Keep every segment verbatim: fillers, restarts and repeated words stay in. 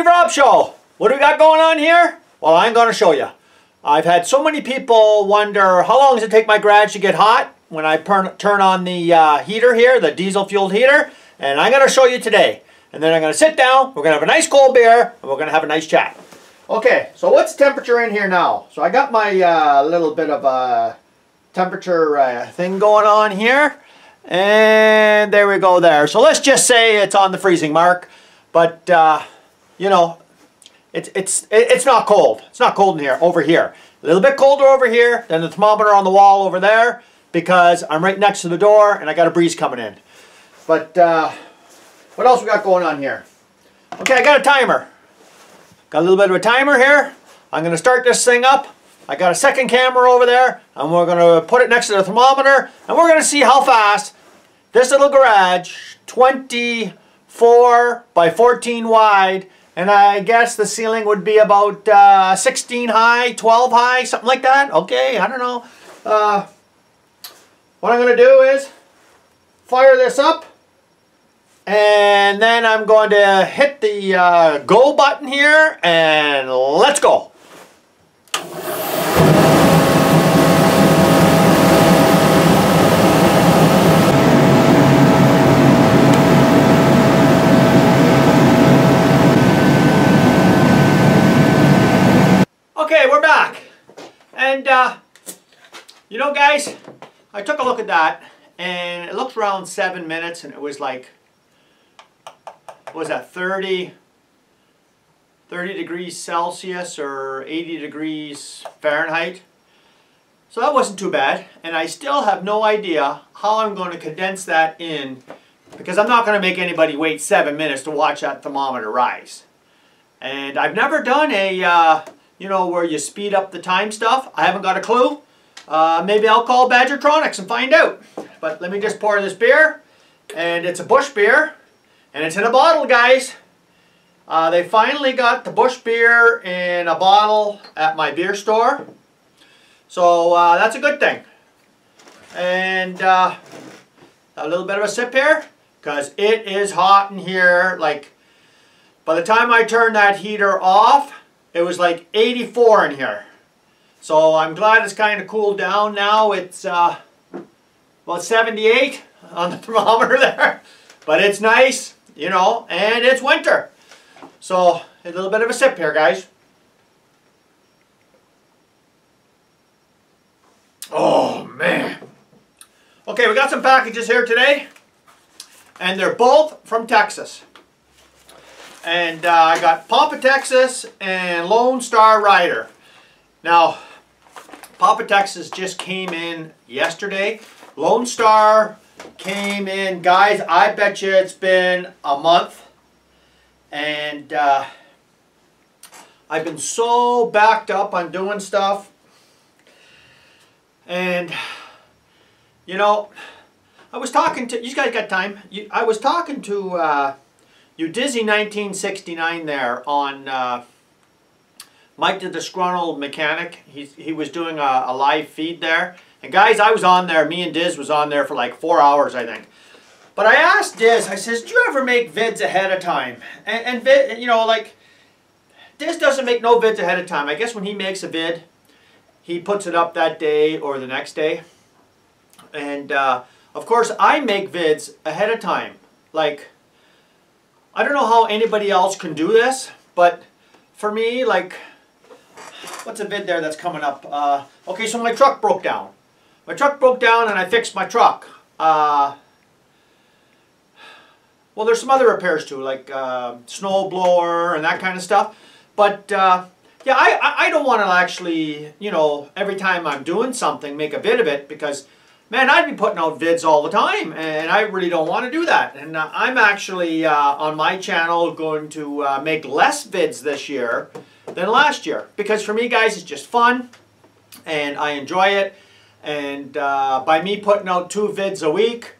Steve Robshaw. What do we got going on here? Well, I'm going to show you. I've had so many people wonder, how long does it take my garage to get hot when I turn on the uh, heater here, the diesel-fueled heater? And I'm going to show you today. And then I'm going to sit down, we're going to have a nice cold beer, and we're going to have a nice chat. Okay, so what's the temperature in here now? So I got my uh, little bit of a temperature uh, thing going on here. And there we go there. So let's just say it's on the freezing mark. But, uh, you know, it's, it's, it's not cold. It's not cold in here, over here. A little bit colder over here than the thermometer on the wall over there, because I'm right next to the door and I got a breeze coming in. But uh, what else we got going on here? Okay, I got a timer. Got a little bit of a timer here. I'm going to start this thing up. I got a second camera over there, and we're going to put it next to the thermometer, and we're going to see how fast this little garage, twenty-four by fourteen wide, and I guess the ceiling would be about uh, sixteen high, twelve high, something like that. Okay, I don't know. Uh, what I'm going to do is fire this up, and then I'm going to hit the uh, go button here, and let's go. Okay, we're back, and uh, you know, guys, I took a look at that, and it looked around seven minutes, and it was like, what was that, thirty, thirty degrees Celsius or eighty degrees Fahrenheit? So that wasn't too bad, and I still have no idea how I'm going to condense that in, because I'm not going to make anybody wait seven minutes to watch that thermometer rise. And I've never done a uh, you know, where you speed up the time stuff. I haven't got a clue. Uh, maybe I'll call Badgertronix and find out. But let me just pour this beer. And it's a Busch beer. And it's in a bottle, guys. Uh, they finally got the Busch beer in a bottle at my beer store. So uh, that's a good thing. And uh, a little bit of a sip here, because it is hot in here. Like, by the time I turn that heater off, it was like eighty-four in here. So I'm glad it's kind of cooled down now. It's uh, about seventy-eight on the thermometer there. But it's nice, you know, and it's winter. So a little bit of a sip here, guys. Oh, man. Okay, we got some packages here today. And they're both from Texas. And uh, I got Papa Texas and Lone Star Rider. Now, Papa Texas just came in yesterday. Lone Star came in, guys, I bet you it's been a month. And uh, I've been so backed up on doing stuff. And, you know, I was talking to, you guys got time? You, I was talking to... Uh, Udizzy nineteen sixty-nine there on uh, Mike the Disgruntled Mechanic. He, he was doing a, a live feed there. And guys, I was on there. Me and Diz was on there for like four hours, I think. But I asked Diz, I says, do you ever make vids ahead of time? And, and you know, like, Diz doesn't make no vids ahead of time. I guess when he makes a vid, he puts it up that day or the next day. And, uh, of course, I make vids ahead of time. Like... I don't know how anybody else can do this, but for me, like, what's a vid there that's coming up? Uh, okay, so my truck broke down. My truck broke down and I fixed my truck. Uh, well, there's some other repairs too, like uh, snow blower and that kind of stuff. But, uh, yeah, I, I don't want to actually, you know, every time I'm doing something, make a vid of it, because, man, I'd be putting out vids all the time, and I really don't want to do that. And uh, I'm actually, uh, on my channel, going to uh, make less vids this year than last year. Because for me, guys, it's just fun, and I enjoy it. And uh, by me putting out two vids a week,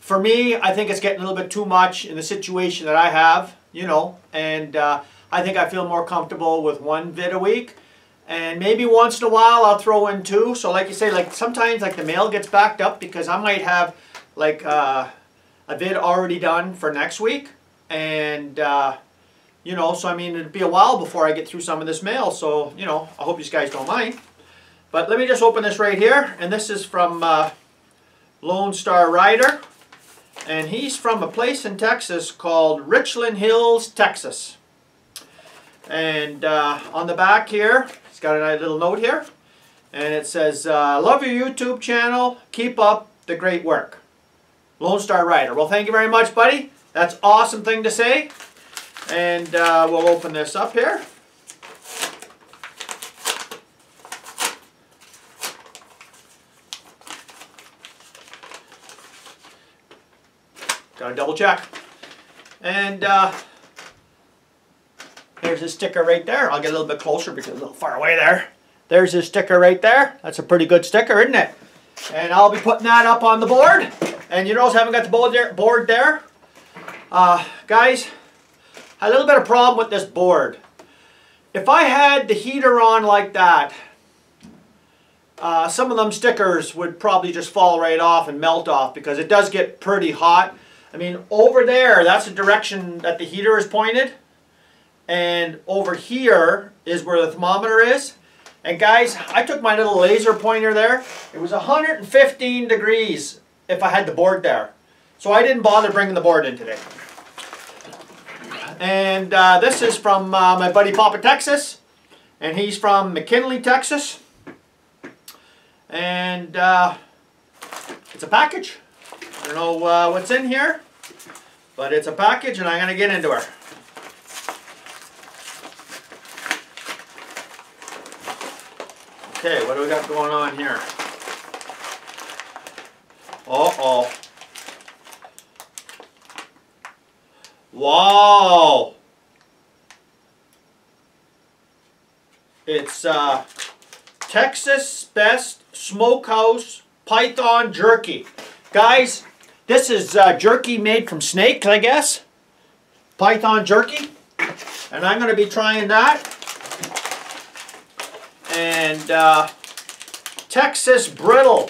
for me, I think it's getting a little bit too much in the situation that I have, you know. And uh, I think I feel more comfortable with one vid a week. And maybe once in a while I'll throw in two. So like you say, like sometimes like the mail gets backed up because I might have like uh, a vid already done for next week. And, uh, You know, so I mean, it'd be a while before I get through some of this mail, so, you know, I hope you guys don't mind. But let me just open this right here, and this is from uh, Lone Star Rider, and he's from a place in Texas called Richland Hills, Texas. And uh, on the back here, it's got a nice little note here, and it says, uh, love your YouTube channel, keep up the great work. Lone Star Rider. Well, thank you very much, buddy. That's an awesome thing to say. And uh, we'll open this up here. Gotta double check. And uh, there's a sticker right there. I'll get a little bit closer because it's a little far away there. There's a sticker right there. That's a pretty good sticker, isn't it? And I'll be putting that up on the board. And you know, I haven't got the board there. Board there. Uh, guys, a little bit of problem with this board. If I had the heater on like that, uh, some of them stickers would probably just fall right off and melt off, because it does get pretty hot. I mean, over there, that's the direction that the heater is pointed, and over here is where the thermometer is. And guys, I took my little laser pointer there. It was one hundred fifteen degrees if I had the board there. So I didn't bother bringing the board in today. And uh, this is from uh, my buddy Papa Texas, and he's from McKinley, Texas, and uh, it's a package. I don't know uh, what's in here, but it's a package, and I'm going to get into her. Okay, what do we got going on here? Uh-oh. Wow! It's uh, Texas Best Smokehouse Python Jerky. Guys, this is uh, jerky made from snakes, I guess. Python jerky. And I'm going to be trying that. And uh, Texas Brittle.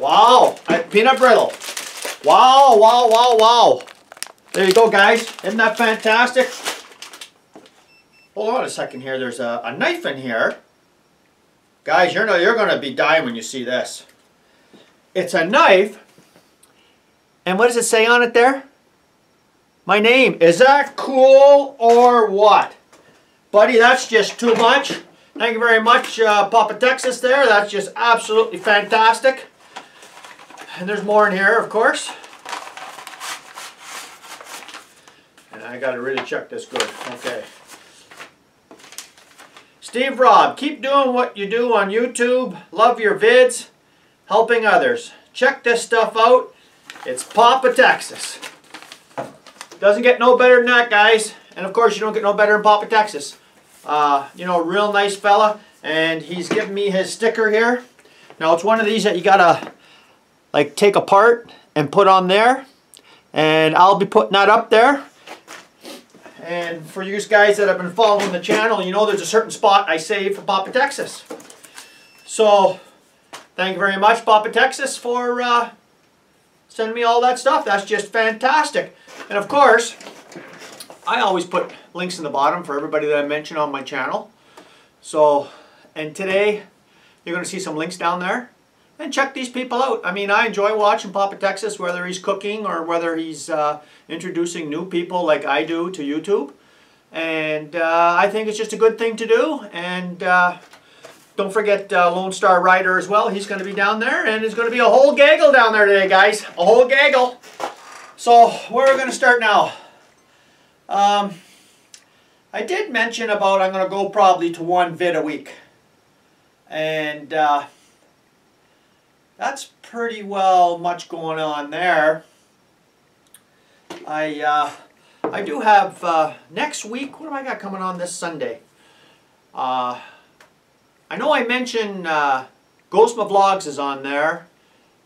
Wow! Peanut Brittle. Wow, wow, wow, wow. There you go, guys. Isn't that fantastic? Hold on a second here. There's a, a knife in here. Guys, you're, no, you're going to be dying when you see this. It's a knife. And what does it say on it there? My name. Is that cool or what? Buddy, that's just too much. Thank you very much, uh, Papa Texas there. That's just absolutely fantastic. And there's more in here, of course. I gotta really check this good. Okay. Steve Robb, keep doing what you do on YouTube. Love your vids. Helping others. Check this stuff out. It's Papa Texas. Doesn't get no better than that, guys. And of course, you don't get no better than Papa Texas. Uh, you know, real nice fella. And he's giving me his sticker here. Now, it's one of these that you gotta, like, take apart and put on there. And I'll be putting that up there. And for you guys that have been following the channel, you know there's a certain spot I save for Papa Texas. So, thank you very much, Papa Texas, for uh, sending me all that stuff. That's just fantastic. And of course, I always put links in the bottom for everybody that I mention on my channel. So, and today, you're going to see some links down there. And check these people out. I mean, I enjoy watching Papa Texas, whether he's cooking or whether he's uh, introducing new people like I do to YouTube. And uh, I think it's just a good thing to do. And uh, don't forget uh, Lone Star Rider as well. He's going to be down there, and there's going to be a whole gaggle down there today, guys. A whole gaggle. So where are we going to start now? Um, I did mention about I'm going to go probably to one vid a week. And... Uh, That's pretty well much going on there. I uh, I do have uh, next week. What have I got coming on this Sunday? Uh, I know I mentioned uh, Ghostma Vlogs is on there.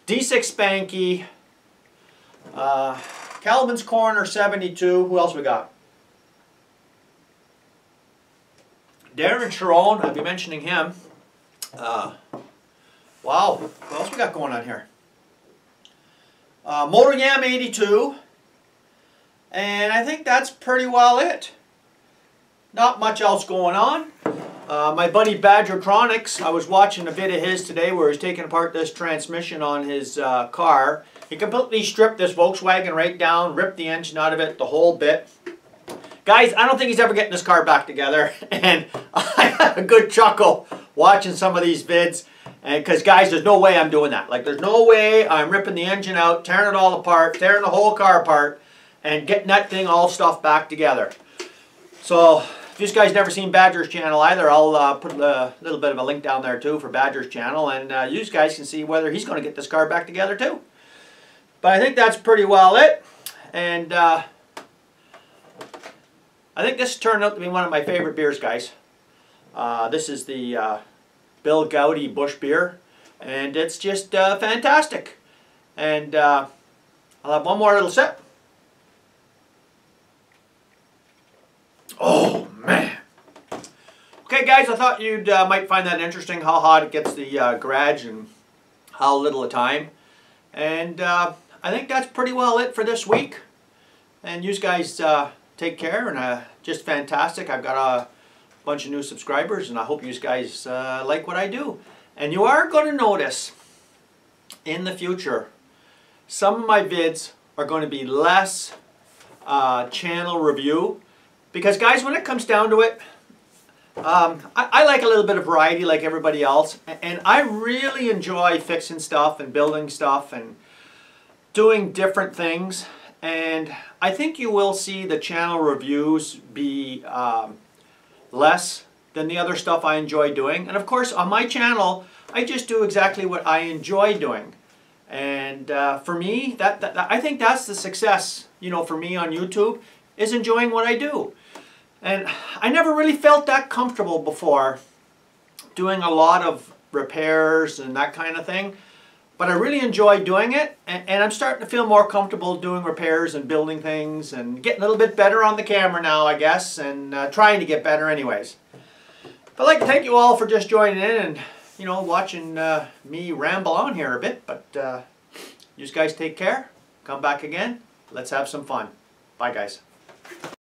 D six Banky. Uh, Calvin's Corner seventy-two. Who else we got? Darren Sharon. I'll be mentioning him. Uh, Wow, what else we got going on here? Uh, Motor Yam eighty-two, And I think that's pretty well it. Not much else going on. Uh, my buddy Badgertronix, I was watching a vid of his today where he's taking apart this transmission on his uh, car. He completely stripped this Volkswagen right down, ripped the engine out of it, the whole bit. Guys, I don't think he's ever getting this car back together. And I had a good chuckle watching some of these vids. And because, guys, there's no way I'm doing that. Like, there's no way I'm ripping the engine out, tearing it all apart, tearing the whole car apart, and getting that thing all stuffed back together. So, if you guys never seen Badger's channel either, I'll uh, put a little bit of a link down there, too, for Badger's channel. And uh, you guys can see whether he's going to get this car back together, too. But I think that's pretty well it. And uh, I think this turned out to be one of my favorite beers, guys. Uh, this is the uh, Bill Goudy Busch Beer. And it's just uh, fantastic. And uh, I'll have one more little sip. Oh, man. Okay, guys, I thought you uh, might find that interesting, how hot it gets the uh, garage and how little of time. And uh, I think that's pretty well it for this week. And you guys uh, take care, and uh, just fantastic. I've got a bunch of new subscribers, and I hope you guys uh, like what I do. And you are going to notice in the future, some of my vids are going to be less uh, channel review. Because, guys, when it comes down to it, um, I, I like a little bit of variety like everybody else. And I really enjoy fixing stuff and building stuff and doing different things. And I think you will see the channel reviews be um, less than the other stuff I enjoy doing. And, of course, on my channel, I just do exactly what I enjoy doing. And uh, for me, that, that, that I think that's the success, you know, for me on YouTube, is enjoying what I do. And I never really felt that comfortable before doing a lot of repairs and that kind of thing, but I really enjoy doing it, and, and I'm starting to feel more comfortable doing repairs and building things and getting a little bit better on the camera now, I guess, and uh, trying to get better anyways. But I'd like to thank you all for just joining in and, you know, watching uh, me ramble on here a bit, but uh, you guys take care, come back again, let's have some fun. Bye, guys.